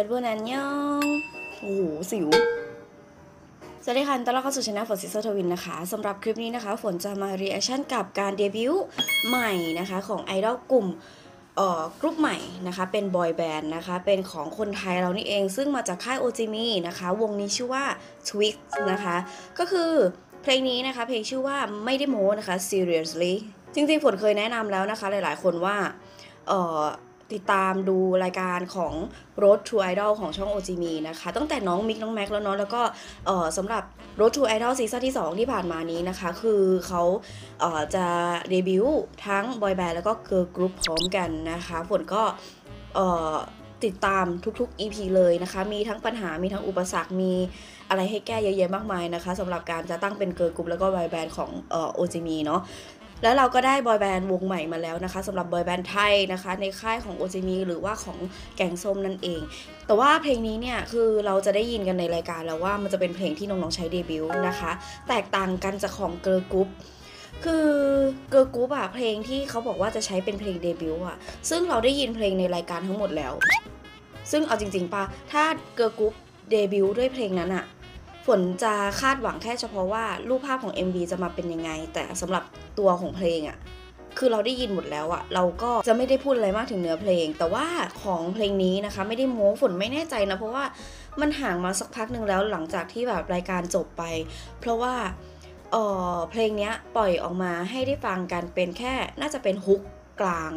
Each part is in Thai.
ยอดบุญอันยองโอ้โหสิวสวัสดีค่ะต้อนรับเข้าสู่ช่องฝนซิสเตอร์ทวินนะคะสำหรับคลิปนี้นะคะฝนจะมารีแอคชั่นกับการเดบิวต์ใหม่นะคะของไอดอลกลุ่มกรุ๊ปใหม่นะคะเป็นบอยแบนด์นะคะเป็นของคนไทยเรานี่เองซึ่งมาจากค่าย OGME นะคะวงนี้ชื่อว่า Twix นะคะก็คือเพลงนี้นะคะเพลงชื่อว่าไม่ได้โม้นะคะ seriously จริงๆฝนเคยแนะนำแล้วนะคะหลายๆคนว่าติดตามดูรายการของ Road to Idol ของช่อง OGME นะคะตั้งแต่น้องมิกน้องแม็กแล้วเนาะแล้วก็สำหรับ Road to Idol ซีซั่นที่2ที่ผ่านมานี้นะคะคือเขาจะเดบิวต์ทั้งบอยแบนด์แล้วก็เกิร์ลกรุ๊ปพร้อมกันนะคะฝนก็ติดตามทุกๆ EP เลยนะคะมีทั้งปัญหามีทั้งอุปสรรคมีอะไรให้แก้เยอะแยะมากมายนะคะสำหรับการจะตั้งเป็นเกิร์ลกรุ๊ปแล้วก็บอยแบนด์ของOGME เนาะแล้วเราก็ได้บอยแบนด์วงใหม่มาแล้วนะคะสำหรับบอยแบนด์ไทยนะคะในค่ายของ OGME หรือว่าของแกงส้มนั่นเองแต่ว่าเพลงนี้เนี่ยคือเราจะได้ยินกันในรายการแล้วว่ามันจะเป็นเพลงที่น้องๆใช้เดบิวต์นะคะแตกต่างกันจากของเกิร์ลกรุ๊ปคือเกิร์ลกรุ๊ปอะเพลงที่เขาบอกว่าจะใช้เป็นเพลงเดบิวต์อะซึ่งเราได้ยินเพลงในรายการทั้งหมดแล้วซึ่งเอาจริงๆป่ะถ้าเกิร์ลกรุ๊ปเดบิวต์ด้วยเพลงนั้นอะฝนจะคาดหวังแค่เฉพาะว่ารูปภาพของ MV จะมาเป็นยังไงแต่สำหรับตัวของเพลงอะคือเราได้ยินหมดแล้วอะเราก็จะไม่ได้พูดอะไรมากถึงเนื้อเพลงแต่ว่าของเพลงนี้นะคะไม่ได้โม้ฝนไม่แน่ใจนะเพราะว่ามันห่างมาสักพักหนึ่งแล้วหลังจากที่แบบรายการจบไปเพราะว่าเพลงนี้ปล่อยออกมาให้ได้ฟังกันเป็นแค่น่าจะเป็นฮุกกลาง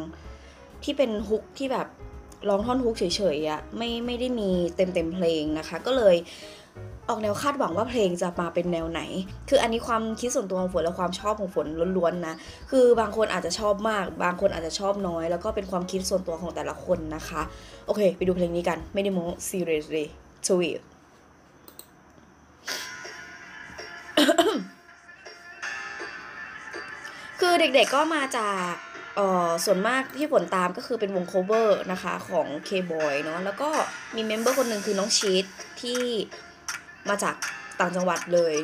ที่เป็นฮุกที่แบบร้องท่อนฮุกเฉยๆอะไม่ได้มีเต็มเพลงนะคะก็เลยออกแนวคาดหวังว่าเพลงจะมาเป็นแนวไหนคืออันนี้ความคิดส่วนตัวของฝนและความชอบของฝนล้วนๆนะคือบางคนอาจจะชอบมากบางคนอาจจะชอบน้อยแล้วก็เป็นความคิดส่วนตัวของแต่ละคนนะคะโอเคไปดูเพลงนี้กันไม่ได้โม้ seriously Twix คือเด็กๆก็มาจากส่วนมากที่ฝนตามก็คือเป็นวงโคเวอร์นะคะของ K-Boy เนาะแล้วก็มีเมมเบอร์คนหนึ่งคือน้องชีทที่มาจากต่างจังหวัดเลย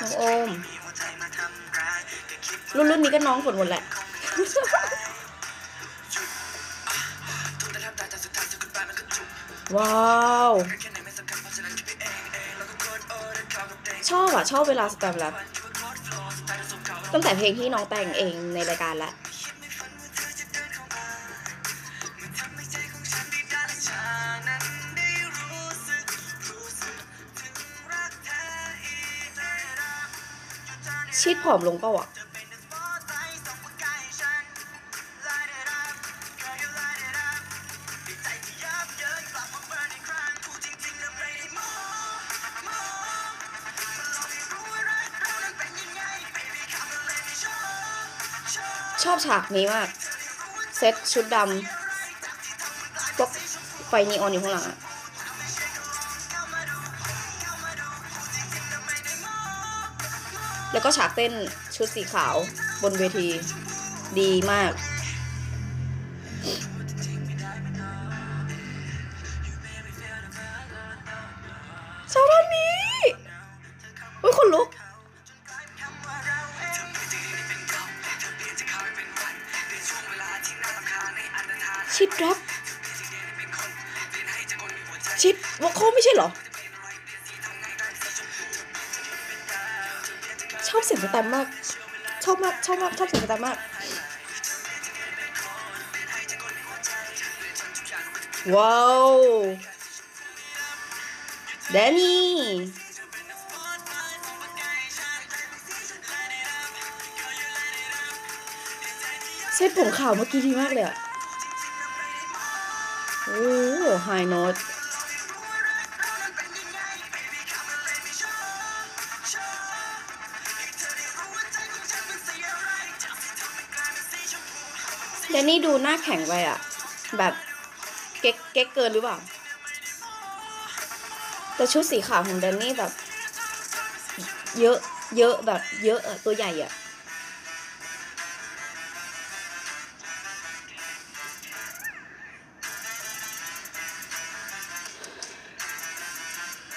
น้องโอมรุ่นนี้ก็น้องฝนหมดแหละว้าวชอบอะชอบเวลาสแตมป์แล้วตั้งแต่เพลงที่น้องแต่งเองในรายการละชีทผอมลงเปล่าอะชอบฉากนี้มากเซตชุดดำพวกไฟนีออนอยู่ข้างหลังแล้วก็ฉากเต้นชุดสีขาวบนเวทีดีมากชอบท่อนนี้อุ้ยคนลุกชิดรับชิดวอคโคไม่ใช่เหรอชอบเสียงสแตมป์มากชอบมากชอบเสียงสแตมป์มากว้าวแดนนี่เซ็ตผมขาวเมื่อกี้ดีมากเลยอะโอ้ไฮโน้ตแดนนี่ดูหน้าแข็งไปอ่ะแบบเก๊กเกินหรือเปล่าแต่ชุดสีขาวของแดนนี่แบบเยอะแบบเยอะตัวใหญ่อ่ะ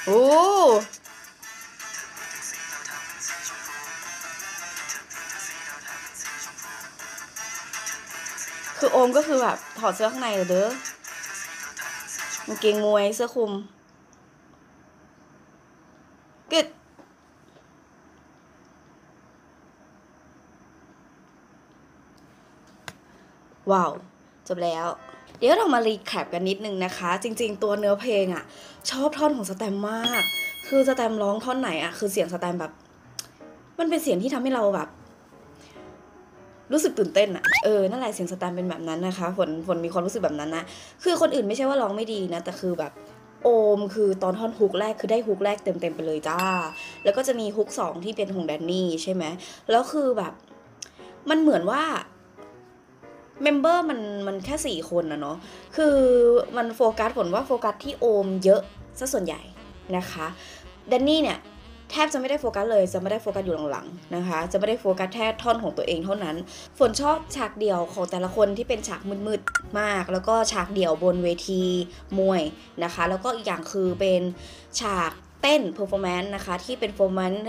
โอ้ คือโอมก็คือแบบถอดเสื้อข้างในเด้อกางเกงมวยเสื้อคลุมกึดว้าวจบแล้วเดี๋ยวเรามารีแคปกันนิดนึงนะคะจริงๆตัวเนื้อเพลงอ่ะชอบท่อนของสแตมมากคือสแตมร้องท่อนไหนอ่ะคือเสียงสแตมแบบมันเป็นเสียงที่ทำให้เราแบบรู้สึกตื่นเต้นอ่ะนั่นแหละเสียงสแตมเป็นแบบนั้นนะคะฝนมีความรู้สึกแบบนั้นนะคือคนอื่นไม่ใช่ว่าร้องไม่ดีนะแต่คือแบบโอมคือตอนท่อนฮุกแรกคือได้ฮุกแรกเต็มไปเลยจ้าแล้วก็จะมีฮุก2ที่เป็นของแดนนี่ใช่ไหมแล้วคือแบบมันเหมือนว่าเมมเบอร์มันแค่4คนนะเนาะคือมันโฟกัสฝนว่าโฟกัสที่โอมเยอะซะส่วนใหญ่นะคะแดนนี่เนี่ยแทบจะไม่ได้โฟกัสเลยจะไม่ได้โฟกัสอยู่หลังๆนะคะจะไม่ได้โฟกัสแค่ท่อนของตัวเองเท่านั้นฝนชอบฉากเดี่ยวของแต่ละคนที่เป็นฉากมืดๆมากแล้วก็ฉากเดี่ยวบนเวทีมวยนะคะแล้วก็อีกอย่างคือเป็นฉากเต้นเพอร์ฟอร์แมนซ์นะคะที่เป็นเพอร์ฟอร์แมนซ์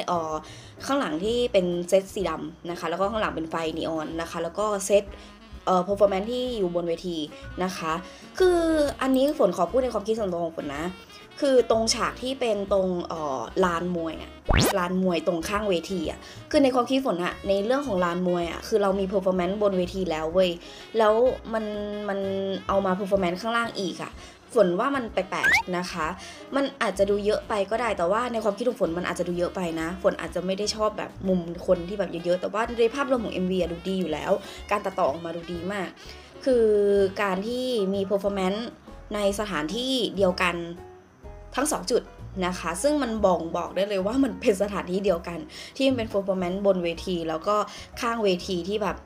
ข้างหลังที่เป็นเซตสีดำนะคะแล้วก็ข้างหลังเป็นไฟนีออนนะคะแล้วก็เซตperformance ที่อยู่บนเวทีนะคะคืออันนี้ฝนขอพูดในความคิดส่วนตัวของฝนนะคือตรงฉากที่เป็นตรงลานมวยอะลานมวยตรงข้างเวทีอะคือในความคิดฝนอะในเรื่องของลานมวยอะคือเรามี performance บนเวทีแล้วเว้ยแล้วมันเอามา performance ข้างล่างอีกอะฝนว่ามันแปลกๆนะคะมันอาจจะดูเยอะไปก็ได้แต่ว่าในความคิดของฝนมันอาจจะดูเยอะไปนะฝนอาจจะไม่ได้ชอบแบบมุมคนที่แบบเยอะๆแต่ว่าในภาพรวมของ MV ดูดีอยู่แล้วการตัดต่อออกมาดูดีมากคือการที่มี performance ในสถานที่เดียวกันทั้ง2จุดนะคะซึ่งมันบอกได้เลยว่ามันเป็นสถานที่เดียวกันที่มันเป็น performance บนเวทีแล้วก็ข้างเวทีที่แบบ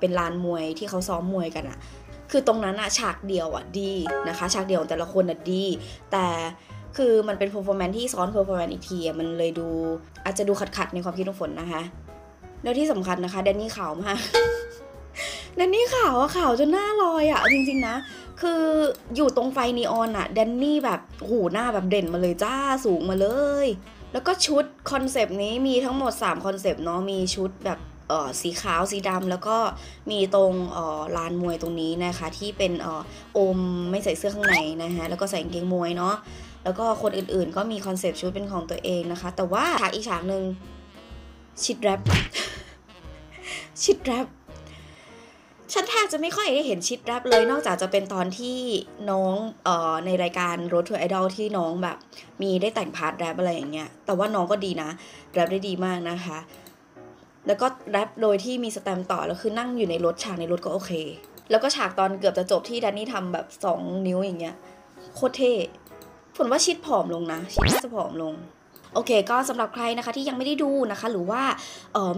เป็นลานมวยที่เขาซ้อมมวยกันอะคือตรงนั้นอะฉากเดียวอะดีนะคะฉากเดียวของแต่ละคนอะดีแต่คือมันเป็น performance ที่ซ้อน performance อีกทีมันเลยดูอาจจะดูขัดในความคิดของฝนนะคะแล้วที่สำคัญนะคะแดนนี่ขาวมาก แดนนี่ขาวอะขาวจนหน้าลอยอะจริงๆนะคืออยู่ตรงไฟนีออนอะแดนนี่แบบหูหน้าแบบเด่นมาเลยจ้าสูงมาเลยแล้วก็ชุดคอนเซปต์นี้มีทั้งหมด3คอนเซปต์เนาะมีชุดแบบสีขาวสีดำแล้วก็มีตรงลานมวยตรงนี้นะคะที่เป็นโอมไม่ใส่เสื้อข้างในนะคะแล้วก็ใส่กางเกงมวยเนาะแล้วก็คนอื่นๆก็มีคอนเซปต์ชุดเป็นของตัวเองนะคะแต่ว่าฉากอีกฉากหนึ่งชิดแรป ชิดแรปฉันแทบจะไม่ค่อยได้เห็นชิดแรปเลยนอกจากจะเป็นตอนที่น้องในรายการ Road to Idol ที่น้องแบบมีได้แต่งพาร์ทแรปอะไรอย่างเงี้ยแต่ว่าน้องก็ดีนะแรปได้ดีมากนะคะแล้วก็แรปโดยที่มีสแตมป์ต่อแล้วคือนั่งอยู่ในรถฉากในรถก็โอเคแล้วก็ฉากตอนเกือบจะจบที่แดนนี่ทำแบบ2นิ้วอย่างเงี้ยโคตรเท่ผลว่าชิดผอมลงนะชิดน่าจะผอมลงโอเคก็สำหรับใครนะคะที่ยังไม่ได้ดูนะคะหรือว่า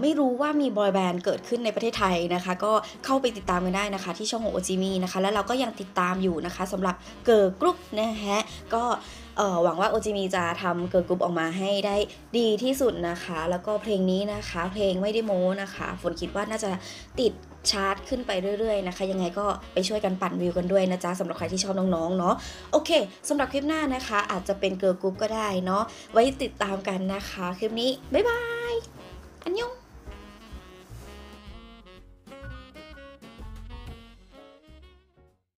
ไม่รู้ว่ามีบอยแบนด์เกิดขึ้นในประเทศไทยนะคะก็เข้าไปติดตามกันได้นะคะที่ช่องของ OGME นะคะแล้วเราก็ยังติดตามอยู่นะคะสำหรับเกิร์ลกรุ๊ปนะฮะก็หวังว่า OGME จะทำเกิร์ลกรุ๊ปออกมาให้ได้ดีที่สุดนะคะแล้วก็เพลงนี้นะคะเพลงไม่ได้โม้นะคะฝนคิดว่าน่าจะติดชาร์ตขึ้นไปเรื่อยๆนะคะยังไงก็ไปช่วยกันปั่นวิวกันด้วยนะจ๊ะสำหรับใครที่ชอบน้องๆเนาะโอเคสำหรับคลิปหน้านะคะอาจจะเป็นเกิร์ลกรุ๊ปก็ได้เนาะไว้ติดตามกันนะคะคลิปนี้บ๊ายบายอันยอง